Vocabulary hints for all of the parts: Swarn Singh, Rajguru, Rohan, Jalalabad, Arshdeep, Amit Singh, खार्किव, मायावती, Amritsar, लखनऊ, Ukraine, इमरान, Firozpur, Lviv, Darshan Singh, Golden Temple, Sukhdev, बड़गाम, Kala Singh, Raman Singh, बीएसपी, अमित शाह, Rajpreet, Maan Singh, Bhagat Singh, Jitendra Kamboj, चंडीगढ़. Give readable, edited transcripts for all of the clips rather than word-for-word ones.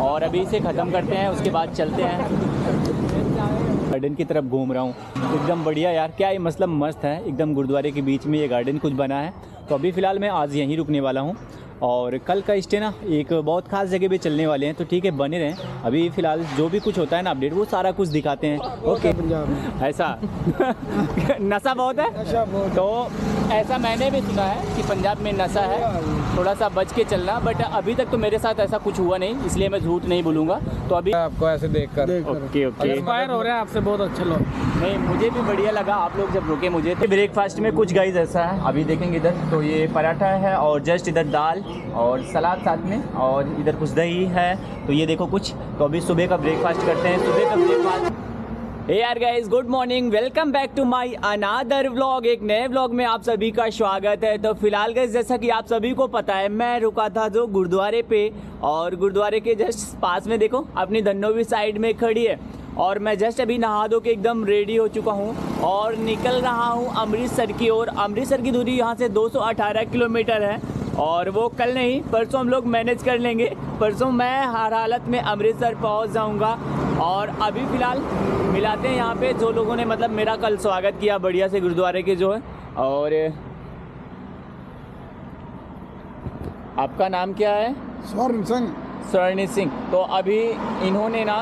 और अभी इसे ख़त्म करते हैं, उसके बाद चलते हैं। गार्डन की तरफ घूम रहा हूँ, एकदम बढ़िया यार, क्या ये मसला मस्त है एकदम। गुरुद्वारे के बीच में ये गार्डन कुछ बना है, तो अभी फ़िलहाल मैं आज यहीं रुकने वाला हूँ और कल का स्टे ना एक बहुत ख़ास जगह पे चलने वाले हैं, तो ठीक है बने रहें। अभी फ़िलहाल जो भी कुछ होता है ना अपडेट, वो सारा कुछ दिखाते हैं। ओके पंजाब ऐसा नशा बहुत है, नशा बहुत। तो ऐसा मैंने भी सुना है कि पंजाब में नशा है, थोड़ा सा बच के चलना, बट अभी तक तो मेरे साथ ऐसा कुछ हुआ नहीं, इसलिए मैं झूठ नहीं बोलूँगा। तो अभी आपको ऐसे देखकर ओके ओके इंस्पायर हो रहा है आपसे, बहुत अच्छे लोग। नहीं मुझे भी बढ़िया लगा आप लोग जब रुके मुझे। तो ब्रेकफास्ट में कुछ गाइस ऐसा है, अभी देखेंगे इधर, तो ये पराठा है और जस्ट इधर दाल और सलाद साथ में, और इधर कुछ दही है, तो ये देखो कुछ। तो अभी सुबह का ब्रेकफास्ट करते हैं, सुबह का ब्रेकफास्ट। हे यार guys, good morning, welcome back to my another vlog. एक नए व्लॉग में आप सभी का स्वागत है। तो फिलहाल गाइस जैसा कि आप सभी को पता है, मैं रुका था जो गुरुद्वारे पे, और गुरुद्वारे के जस्ट पास में देखो अपनी धनोवी साइड में खड़ी है, और मैं जस्ट अभी नहा धो के एकदम रेडी हो चुका हूँ और निकल रहा हूँ अमृतसर की ओर। अमृतसर की दूरी यहाँ से 218 किलोमीटर है, और वो कल नहीं परसों हम लोग मैनेज कर लेंगे। परसों मैं हर हालत में अमृतसर पहुंच जाऊंगा। और अभी फ़िलहाल मिलाते हैं यहाँ पे जो लोगों ने मतलब मेरा कल स्वागत किया बढ़िया से गुरुद्वारे के जो है। और आपका नाम क्या है? स्वर्ण सिंह। स्वर्ण सिंह। तो अभी इन्होंने ना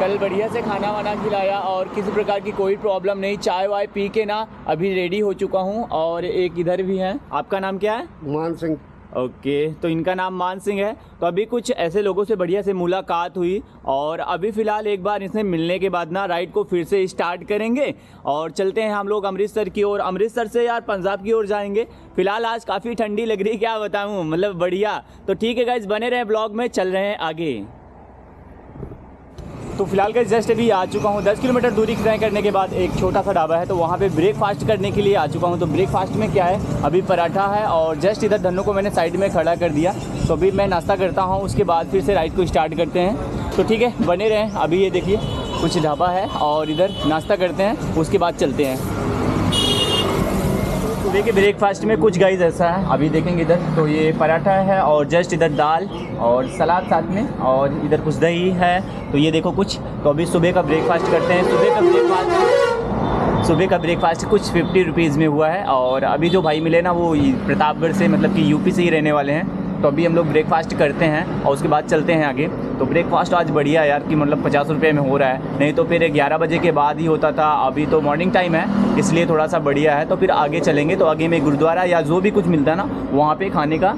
कल बढ़िया से खाना वाना खिलाया और किसी प्रकार की कोई प्रॉब्लम नहीं। चाय वाय पी के ना अभी रेडी हो चुका हूँ। और एक इधर भी है, आपका नाम क्या है? मान सिंह। ओके तो इनका नाम मान सिंह है। तो अभी कुछ ऐसे लोगों से बढ़िया से मुलाकात हुई, और अभी फ़िलहाल एक बार इनसे मिलने के बाद ना राइड को फिर से स्टार्ट करेंगे और चलते हैं हम लोग अमृतसर की ओर। अमृतसर से यार पंजाब की ओर जाएंगे। फ़िलहाल आज काफ़ी ठंडी लग रही, क्या बताऊँ, मतलब बढ़िया। तो ठीक है गाइस, बने रहे ब्लॉग में, चल रहे हैं आगे। तो फिलहाल गाइस जस्ट अभी आ चुका हूँ 10 किलोमीटर दूरी तय करने के बाद। एक छोटा सा ढाबा है, तो वहाँ पे ब्रेकफास्ट करने के लिए आ चुका हूँ। तो ब्रेकफास्ट में क्या है, अभी पराठा है और जस्ट इधर धन्नों को मैंने साइड में खड़ा कर दिया। तो अभी मैं नाश्ता करता हूँ, उसके बाद फिर से राइड को स्टार्ट करते हैं। तो ठीक है बने रहें। अभी ये देखिए कुछ ढाबा है और इधर नाश्ता करते हैं, उसके बाद चलते हैं। तो देखिए ब्रेकफास्ट में कुछ गाइस ऐसा है, अभी देखेंगे इधर, तो ये पराठा है और जस्ट इधर दाल और सलाद साथ में, और इधर कुछ दही है, तो ये देखो कुछ। तो अभी सुबह का ब्रेकफास्ट करते हैं। सुबह का ब्रेकफास्ट कुछ 50 रुपीज़ में हुआ है। और अभी जो भाई मिले ना वो प्रतापगढ़ से, मतलब कि यूपी से ही रहने वाले हैं। तो अभी हम लोग ब्रेकफास्ट करते हैं और उसके बाद चलते हैं आगे। तो ब्रेकफास्ट आज बढ़िया यार, कि मतलब 50 रुपये में हो रहा है, नहीं तो फिर 11 बजे के बाद ही होता था। अभी तो मॉर्निंग टाइम है, इसलिए थोड़ा सा बढ़िया है। तो फिर आगे चलेंगे, तो आगे में गुरुद्वारा या जो भी कुछ मिलता है ना वहाँ पर खाने का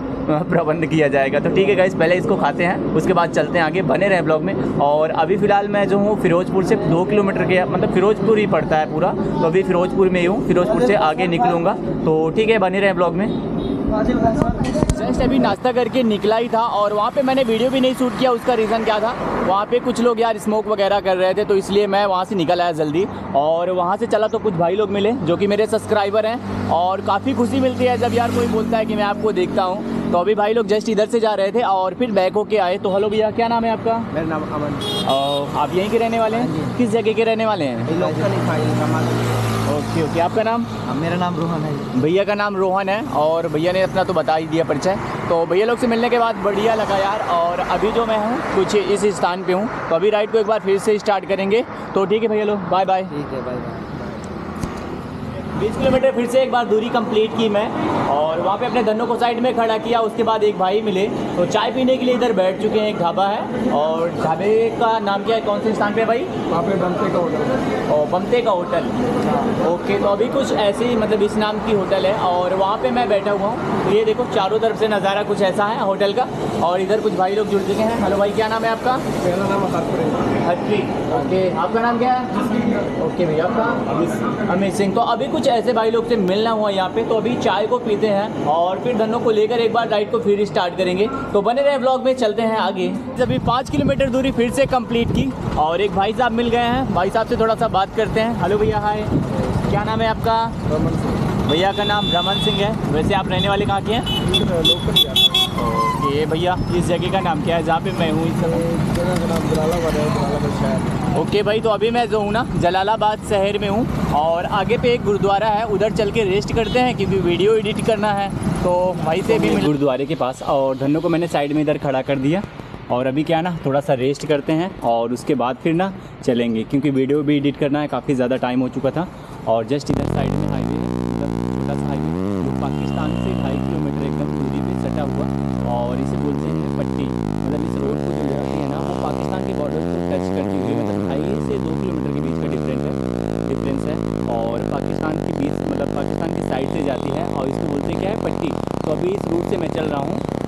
प्रबंध किया जाएगा। तो ठीक है गाइस, पहले इसको खाते हैं, उसके बाद चलते हैं आगे, बने रहे ब्लॉग में। और अभी फ़िलहाल मैं जो हूँ फिरोजपुर से 2 किलोमीटर के, मतलब फिरोजपुर ही पड़ता है पूरा। तो अभी फिरोजपुर में ही हूँ, फिरोजपुर से आगे निकलूँगा। तो ठीक है बने रहे ब्लॉग में। जस्ट अभी नाश्ता करके निकला ही था, और वहाँ पे मैंने वीडियो भी नहीं शूट किया। उसका रीज़न क्या था, वहाँ पे कुछ लोग यार स्मोक वगैरह कर रहे थे, तो इसलिए मैं वहाँ से निकल आया जल्दी। और वहाँ से चला तो कुछ भाई लोग मिले जो कि मेरे सब्सक्राइबर हैं, और काफ़ी खुशी मिलती है जब यार कोई बोलता है कि मैं आपको देखता हूँ। तो अभी भाई लोग जस्ट इधर से जा रहे थे और फिर बैक होके आए। तो हेलो भैया, क्या नाम है आपका? मेरा नाम अमन। और आप यहीं के रहने वाले हैं? किस जगह के रहने वाले हैं? Okay okay. आपका नाम? मेरा नाम रोहन है। भैया का नाम रोहन है, और भैया ने अपना तो बता ही दिया परिचय। तो भैया लोग से मिलने के बाद बढ़िया लगा यार। और अभी जो मैं हूँ कुछ इस स्थान पे हूँ, तो अभी राइड को एक बार फिर से स्टार्ट करेंगे। तो ठीक है भैया लोग, बाय बाय। ठीक है बाय बाय। 20 किलोमीटर फिर से एक बार दूरी कंप्लीट की मैं, और वहाँ पे अपने धनों को साइड में खड़ा किया। उसके बाद एक भाई मिले, तो चाय पीने के लिए इधर बैठ चुके हैं। एक ढाबा है, और ढाबे का नाम क्या है, कौन से स्थान पे भाई? वहाँ पे बमते का होटल। और बमते का होटल, ओके। तो अभी कुछ ऐसे ही मतलब इस नाम की होटल है, और वहाँ पर मैं बैठा हुआ हूँ। ये देखो चारों तरफ से नज़ारा कुछ ऐसा है होटल का। और इधर कुछ भाई लोग जुड़ चुके हैं। हेलो भाई, क्या नाम है आपका? मेरा नाम हरप्रीत। ओके, आपका नाम क्या है? ओके भैया, आपका? अमित सिंह। तो अभी कुछ ऐसे भाई लोग से मिलना हुआ यहाँ पे, तो अभी चाय को पीते हैं और फिर धनों को लेकर एक बार राइड को फिर स्टार्ट करेंगे। तो बने रहे व्लॉग में, चलते हैं आगे। अभी 5 किलोमीटर दूरी फिर से कंप्लीट की, और एक भाई साहब मिल गए हैं। भाई साहब से थोड़ा सा बात करते हैं। हेलो भैया, हाय, क्या नाम है आपका? रमन सिंह। भैया का नाम रमन सिंह है। वैसे आप रहने वाले कहाँ के हैं? लोकल। ये भैया, इस जगह का नाम क्या है जहाँ पे मैं हूँ? इस जगह का नाम जलालाबाद है, जलालाबाद शहर। ओके भाई, तो अभी मैं जो हूँ ना जलालाबाद शहर में हूँ, और आगे पे एक गुरुद्वारा है, उधर चल के रेस्ट करते हैं क्योंकि वीडियो एडिट करना है। तो भाई से भी गुरुद्वारे के पास, और धन्नों को मैंने साइड में इधर खड़ा कर दिया। और अभी क्या ना थोड़ा सा रेस्ट करते हैं और उसके बाद फिर ना चलेंगे, क्योंकि वीडियो भी एडिट करना है, काफ़ी ज़्यादा टाइम हो चुका था। और जस्ट इधर साइड में हाईवे जो पाकिस्तान से 2.5 किलोमीटर एकदम दूरी पे सटा हुआ, और इसे बोलते हैं पट्टी, मतलब इस रोड को जो जाती है ना वो पाकिस्तान के बॉर्डर को टच करती हुई, मतलब हाईवे से 2 किलोमीटर के बीच का डिफरेंस है और पाकिस्तान के बीच मतलब पाकिस्तान की साइड से जाती है, और इसको बोलते क्या है पट्टी। तो अभी इस रूट से मैं चल रहा हूँ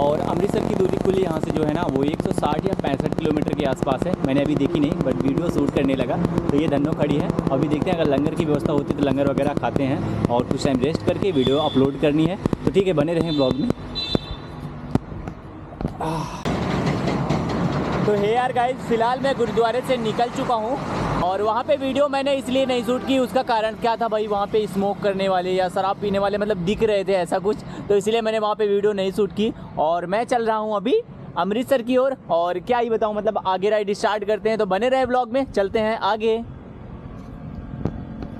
और अमृतसर की दूरी कुल यहाँ से जो है ना वो 160 या 65 किलोमीटर के आसपास है। मैंने अभी देखी नहीं बट वीडियो शूट करने लगा तो ये धन्नो खड़ी है। अभी देखते हैं अगर लंगर की व्यवस्था होती तो लंगर वगैरह खाते हैं और कुछ टाइम रेस्ट करके वीडियो अपलोड करनी है। तो ठीक है, बने रहें ब्लॉग में। तो हे यार गाइस, फ़िलहाल मैं गुरुद्वारे से निकल चुका हूँ और वहाँ पे वीडियो मैंने इसलिए नहीं शूट की, उसका कारण क्या था भाई, वहाँ पे स्मोक करने वाले या शराब पीने वाले मतलब दिख रहे थे ऐसा कुछ, तो इसलिए मैंने वहाँ पे वीडियो नहीं शूट की। और मैं चल रहा हूँ अभी अमृतसर की ओर और क्या ही बताऊँ, मतलब आगे राइड स्टार्ट करते हैं, तो बने रहे ब्लॉग में, चलते हैं आगे।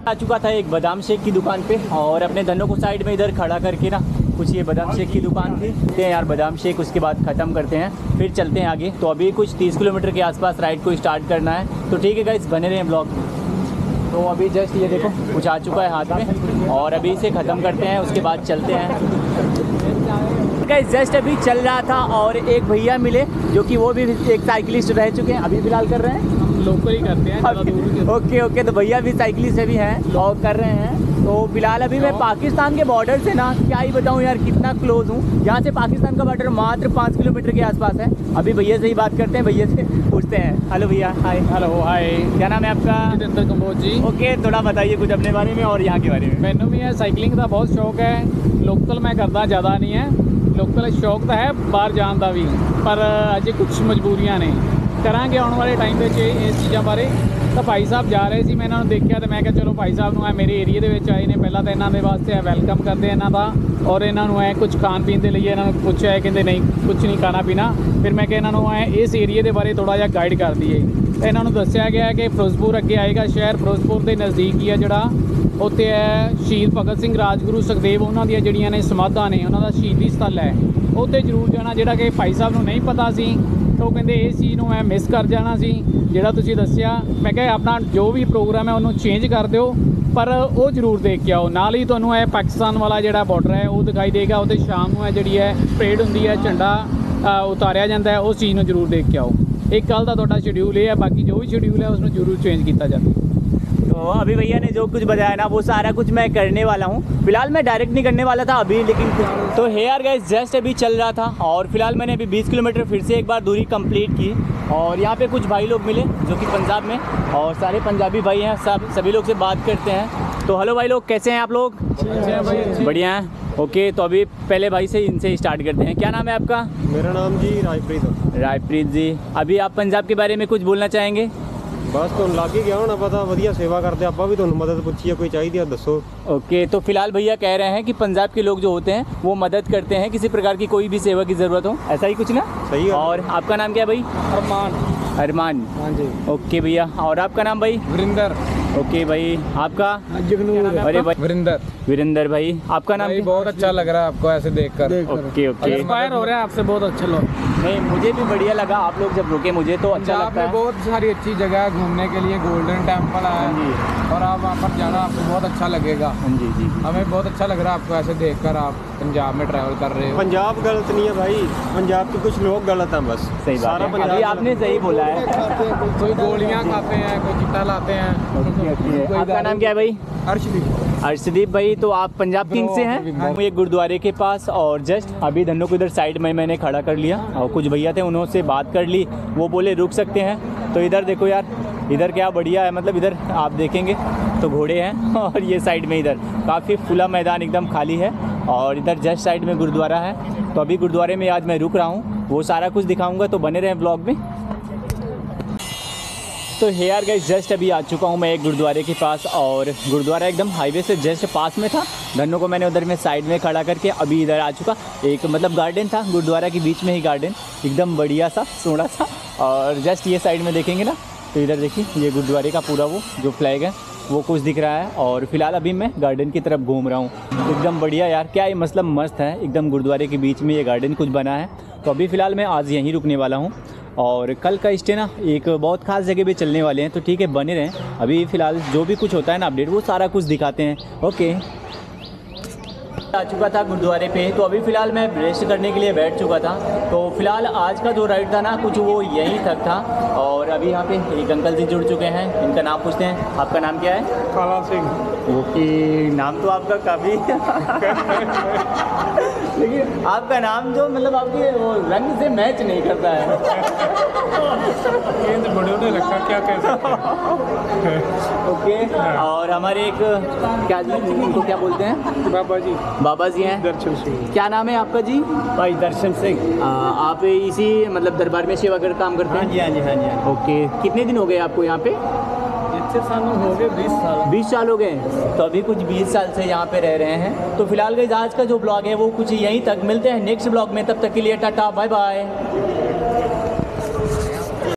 आ चुका था एक बादाम शेक की दुकान पे और अपने धनों को साइड में इधर खड़ा करके ना कुछ ये बादाम शेक की दुकान थी यार, बादाम शेक उसके बाद ख़त्म करते हैं फिर चलते हैं आगे। तो अभी कुछ 30 किलोमीटर के आसपास राइड को स्टार्ट करना है। तो ठीक है गाइस, बने रहें ब्लॉग में। तो अभी जस्ट ये देखो कुछ आ चुका है हाथ में और अभी इसे ख़त्म करते हैं, उसके बाद चलते हैं। गाइस जस्ट अभी चल रहा था और एक भैया मिले जो कि वो भी एक साइकिलिस्ट रह चुके हैं, अभी फिलहाल कर रहे हैं हम लोकल ही करते हैं। ओके तो भैया भी साइकिलिस्ट अभी हैं और कर रहे हैं। तो फिलहाल अभी मैं पाकिस्तान के बॉर्डर से ना क्या ही बताऊं यार कितना क्लोज हूँ, यहाँ से पाकिस्तान का बॉर्डर मात्र 5 किलोमीटर के आसपास है। अभी भैया से ही बात करते हैं, भैया से पूछते हैं। हेलो भैया, हाय। हेलो हाय, क्या नाम है आपका? जितेंद्र कंबोज जी। ओके, थोड़ा बताइए कुछ अपने बारे में और यहाँ के बारे में। मैनू भी साइकिलिंग का बहुत शौक है, लोकल मैं करता ज़्यादा नहीं है, लोकल शौक तो है बाहर जान का भी, पर अजे कुछ मजबूरियां ने करांगे आने वाले टाइम में इस चीज़ों बारे। तो भाई साहब जा रहे थे, मैं इन्होंने देखा तो मैं चलो भाई साहब न मेरे एरिए आए ने, पहला तो इन्होंने वास्ते वैलकम करते हैं इन्हों का, और इन्होंने कुछ खान पीन के लिए इन्होंने पूछा है, कहते नहीं कुछ नहीं खाना पीना। फिर मैं इन्होंने इस एरिए के बारे थोड़ा जहा गाइड कर दिए। तो इन्होंने दस्या गया कि फिरोजपुर अगे आएगा शहर, फिरोजपुर के नज़दीक ही है जोड़ा, उत्थे है शहीद भगत सिंह, राजगुरू, सुखदेव, उन्होंने जड़ियाँ ने समाधा ने, उन्होंने शहीदी स्थल है, उत्थे जरूर जाना, जोड़ा कि भाई साहब को नहीं पता सी। तो कहते इस चीज़ को मैं मिस कर जाना सी, जोड़ा तुसीं दस्या। मैं क्या अपना जो भी प्रोग्राम है उन्होंने चेंज कर दो, पर वो जरूर देख के आओ। नाल ही तुहानूं है पाकिस्तान वाला जोड़ा बॉर्डर है वो दिखाई देगा, उत्थे शाम को है जी है परेड होंदी है, झंडा उतारिया जाता है, उस चीज़ को जरूर देख के आओ। एक कल का तुहाडा शेड्यूल ये है, बाकी जो भी शेड्यूल है उसमें जरूर चेंज किया जाए। तो अभी भैया ने जो कुछ बताया ना वो सारा कुछ मैं करने वाला हूँ, फिलहाल मैं डायरेक्ट नहीं करने वाला था अभी, लेकिन तो हे यार गाइस जस्ट अभी चल रहा था और फिलहाल मैंने अभी 20 किलोमीटर फिर से एक बार दूरी कंप्लीट की। और यहाँ पे कुछ भाई लोग मिले जो कि पंजाब में, और सारे पंजाबी भाई हैं, सभी लोग से बात करते हैं। तो हेलो भाई लोग, कैसे हैं आप लोग? बढ़िया हैं। ओके, तो अभी पहले भाई से इनसे स्टार्ट करते हैं। क्या नाम है आपका? मेरा नाम जी राजप्रीत। राजप्रीत जी, अभी आप पंजाब के बारे में कुछ बोलना चाहेंगे? बस तुम लग ही गया होना पता, वधिया सेवा करते, आप भी तुम मदद पूछिए कोई चाहिए दसो। ओके, तो फिलहाल भैया कह रहे हैं कि पंजाब के लोग जो होते हैं वो मदद करते हैं किसी प्रकार की, कोई भी सेवा की ज़रूरत हो, ऐसा ही कुछ ना? सही है। और आपका नाम क्या है भाई? अरमान। अरमान, हाँ जी। ओके भैया, और आपका नाम भाई? वीरेंद्र। ओके भाई, आपका? अरे भाई वीरेंद्र। वीरेंद्र भाई, आपका नाम? बहुत अच्छा लग रहा है आपको ऐसे देखकर? ओके ओके, इंस्पायर हो रहा है आपसे, बहुत अच्छा लग। नहीं, मुझे भी बढ़िया लगा, आप लोग जब रुके मुझे तो अच्छा लगता है। बहुत सारी अच्छी जगह है घूमने के लिए, गोल्डन टेम्पल आया जी, और आप वहाँ पर जाना आपको बहुत अच्छा लगेगा। जी जी, हमें बहुत अच्छा लग रहा है आपको ऐसे देखकर, आप पंजाब में ट्रैवल कर रहे हो। पंजाब गलत नहीं है भाई, पंजाब के कुछ लोग गलत हैं बस। सही बात है, पंजाब आपने सही बोला है। कोई गोलियाँ खाते हैं, कोई चिट्टा लाते हैं। आपका नाम क्या है भाई? अर्शदीप। अर्शदीप भाई, तो आप पंजाब किंग से हैं। एक गुरुद्वारे के पास और जस्ट अभी धन्नो को इधर साइड में मैंने खड़ा कर लिया और कुछ भैया थे उनसे बात कर ली, वो बोले रुक सकते हैं। तो इधर देखो यार, इधर क्या बढ़िया है, मतलब इधर आप देखेंगे तो घोड़े हैं और ये साइड में इधर काफ़ी खुला मैदान एकदम खाली है, और इधर जस्ट साइड में गुरुद्वारा है। तो अभी गुरुद्वारे में आज मैं रुक रहा हूँ, वो सारा कुछ दिखाऊँगा, तो बने रहें ब्लॉग में। तो हेयर गाइस जस्ट अभी आ चुका हूँ मैं एक गुरुद्वारे के पास, और गुरुद्वारा एकदम हाईवे से जस्ट पास में था। धन्नो को मैंने उधर में साइड में खड़ा करके अभी इधर आ चुका, एक मतलब गार्डन था गुरुद्वारा के बीच में ही, गार्डन एकदम बढ़िया सा सोना सा। और जस्ट ये साइड में देखेंगे ना तो इधर देखिए ये गुरुद्वारे का पूरा वो जो फ्लैग है वो कुछ दिख रहा है। और फिलहाल अभी मैं गार्डन की तरफ घूम रहा हूँ, एकदम बढ़िया यार, क्या ये मतलब मस्त है एकदम। गुरुद्वारे के बीच में ये गार्डन कुछ बना है तो अभी फ़िलहाल मैं आज यहीं रुकने वाला हूँ और कल का स्टे ना एक बहुत ख़ास जगह पे चलने वाले हैं, तो ठीक है बने रहें। अभी फ़िलहाल जो भी कुछ होता है ना अपडेट वो सारा कुछ दिखाते हैं। ओके, आ चुका था गुरुद्वारे पे, तो अभी फ़िलहाल मैं रेस्ट करने के लिए बैठ चुका था। तो फ़िलहाल आज का जो राइड था ना कुछ वो यहीं तक था। और अभी यहाँ पे एक अंकल जी जुड़ चुके हैं, इनका नाम पूछते हैं। आपका नाम क्या है? काला सिंह। ओके, नाम तो आपका काफ़ी लेकिन आपका नाम जो मतलब आपके वो रंग से मैच नहीं करता है ये तो बड़ों ने रखा, क्या कह सकते हैं। ओके, और हमारे एक क्या जी उनको क्या बोलते हैं? बाबा जी हैं दर्शन सिंह। क्या नाम है आपका जी? भाई दर्शन सिंह। आप इसी मतलब दरबार में सेवा कर काम करते हैं? हाँ जी। ओके, कितने दिन हो गए आपको यहाँ पे? कितने साल हो गए? 20 साल। 20 साल हो गए, तो अभी कुछ 20 साल से यहाँ पे रह रहे हैं। तो फिलहाल आज का जो ब्लॉग है वो कुछ यहीं तक। मिलते हैं नेक्स्ट ब्लॉग में, तब तक के लिए टाटा, बाय बाय।